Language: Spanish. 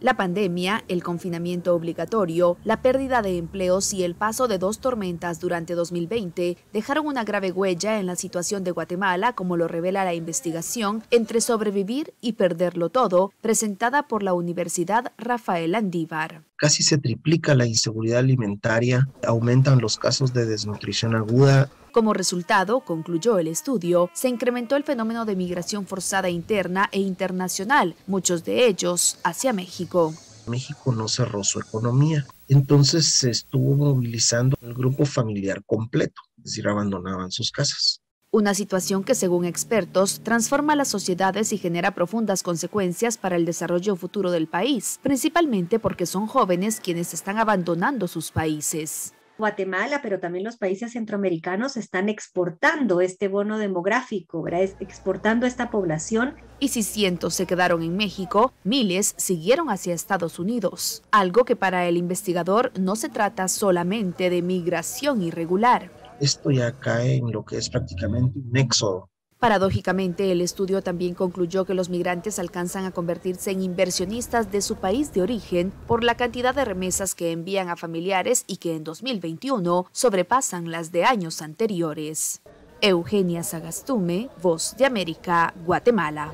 la pandemia, el confinamiento obligatorio, la pérdida de empleos y el paso de dos tormentas durante 2020 dejaron una grave huella en la situación de Guatemala, como lo revela la investigación Entre sobrevivir y perderlo todo, presentada por la Universidad Rafael Landívar. Casi se triplica la inseguridad alimentaria, aumentan los casos de desnutrición aguda. Como resultado, concluyó el estudio, se incrementó el fenómeno de migración forzada interna e internacional, muchos de ellos hacia México. México no cerró su economía, entonces se estuvo movilizando el grupo familiar completo, es decir, abandonaban sus casas. Una situación que, según expertos, transforma las sociedades y genera profundas consecuencias para el desarrollo futuro del país, principalmente porque son jóvenes quienes están abandonando sus países. Guatemala, pero también los países centroamericanos están exportando este bono demográfico, ¿verdad? Exportando esta población. Y si cientos se quedaron en México, miles siguieron hacia Estados Unidos, algo que para el investigador no se trata solamente de migración irregular. Esto ya cae en lo que es prácticamente un éxodo. Paradójicamente, el estudio también concluyó que los migrantes alcanzan a convertirse en inversionistas de su país de origen por la cantidad de remesas que envían a familiares y que en 2021 sobrepasan las de años anteriores. Eugenia Sagastume, Voz de América, Guatemala.